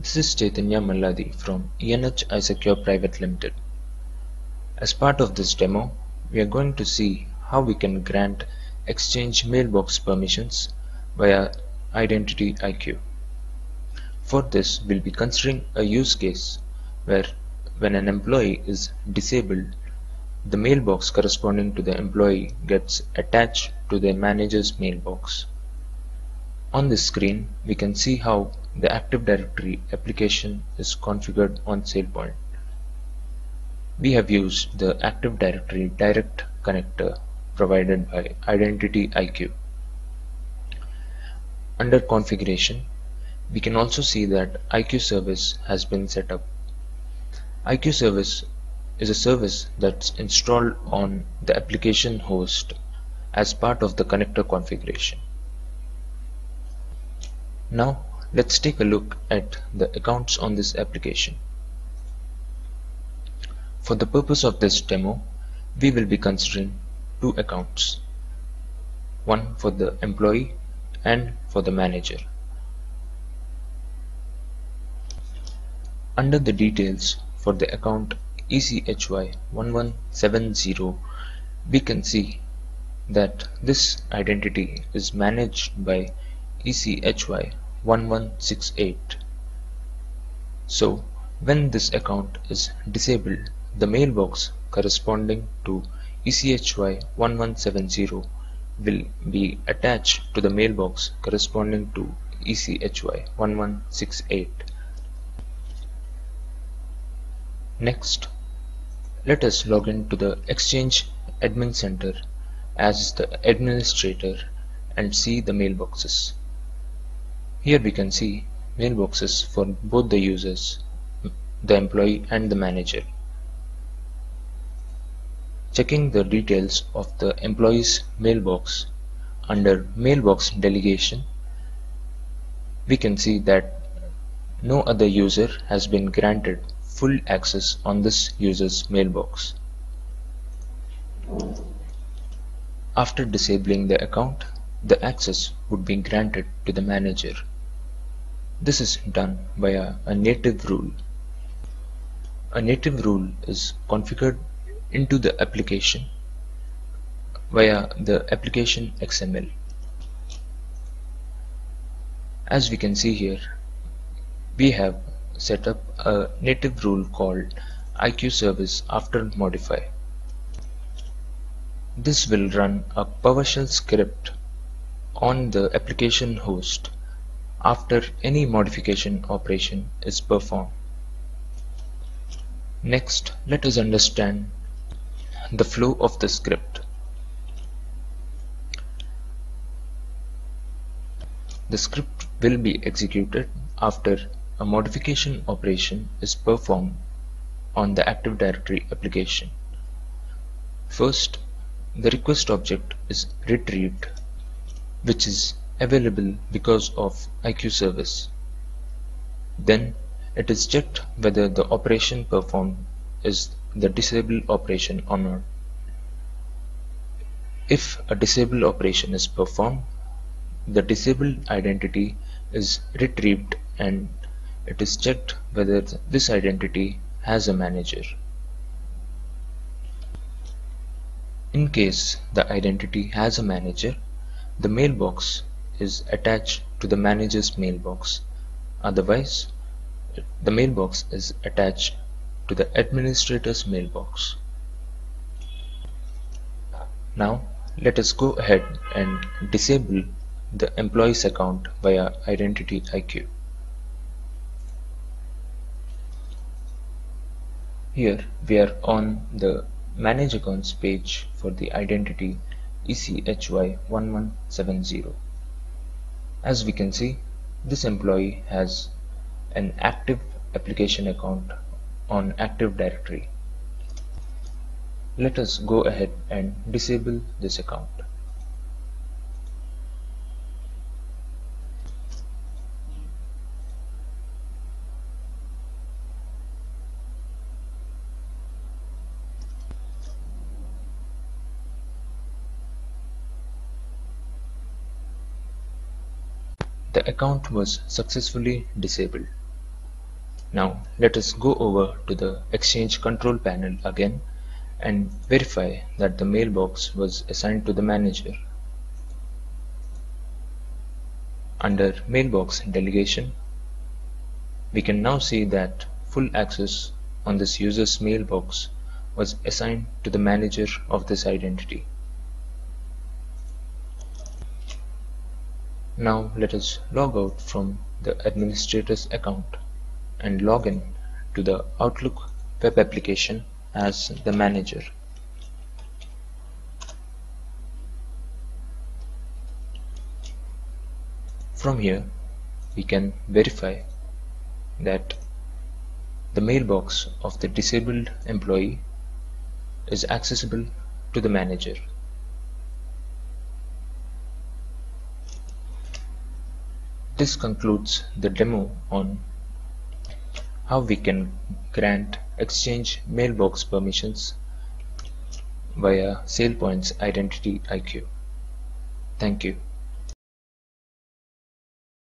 This is Chaitanya Malladi from ENH iSecure Private Limited. As part of this demo, we are going to see how we can grant Exchange mailbox permissions via IdentityIQ. For this, we'll be considering a use case where when an employee is disabled, the mailbox corresponding to the employee gets attached to their manager's mailbox. On this screen, we can see how the Active Directory application is configured on SailPoint. We have used the Active Directory direct connector provided by IdentityIQ. Under configuration, we can also see that IQ Service has been set up. IQ Service is a service that's installed on the application host as part of the connector configuration. Now, let's take a look at the accounts on this application. For the purpose of this demo, we will be considering two accounts, one for the employee and for the manager. Under the details for the account ECHY1170, we can see that this identity is managed by ECHY1168. So when this account is disabled, the mailbox corresponding to ECHY1170 will be attached to the mailbox corresponding to ECHY1168. Next, let us log in to the Exchange Admin Center as the administrator and see the mailboxes. Here we can see mailboxes for both the users, the employee and the manager. Checking the details of the employee's mailbox under mailbox delegation, we can see that no other user has been granted full access on this user's mailbox. After disabling the account, the access would be granted to the manager. This is done via a native rule. A native rule is configured into the application via the application XML. As we can see here, we have set up a native rule called IQ Service after modify. This will run a PowerShell script on the application host after any modification operation is performed. Next, let us understand the flow of the script. The script will be executed after a modification operation is performed on the Active Directory application. First, the request object is retrieved, which is available because of IQ Service. Then it is checked whether the operation performed is the disable operation or not. If a disable operation is performed, the disabled identity is retrieved and it is checked whether this identity has a manager. In case the identity has a manager, the mailbox is attached to the manager's mailbox. Otherwise, the mailbox is attached to the administrator's mailbox. Now, let us go ahead and disable the employee's account via IdentityIQ. Here we are on the Manage Accounts page for the identity ECHY1170. As we can see, this employee has an active application account on Active Directory. Let us go ahead and disable this account. The account was successfully disabled. Now let us go over to the Exchange Control Panel again and verify that the mailbox was assigned to the manager. Under Mailbox Delegation, we can now see that full access on this user's mailbox was assigned to the manager of this identity. Now let us log out from the administrator's account and log in to the Outlook web application as the manager. From here, we can verify that the mailbox of the disabled employee is accessible to the manager. This concludes the demo on how we can grant Exchange mailbox permissions via SailPoint's IdentityIQ. Thank you.